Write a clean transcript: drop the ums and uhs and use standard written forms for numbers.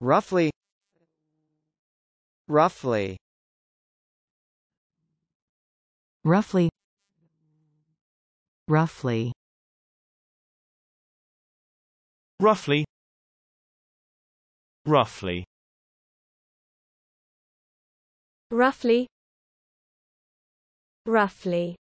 Roughly roughly roughly roughly roughly roughly roughly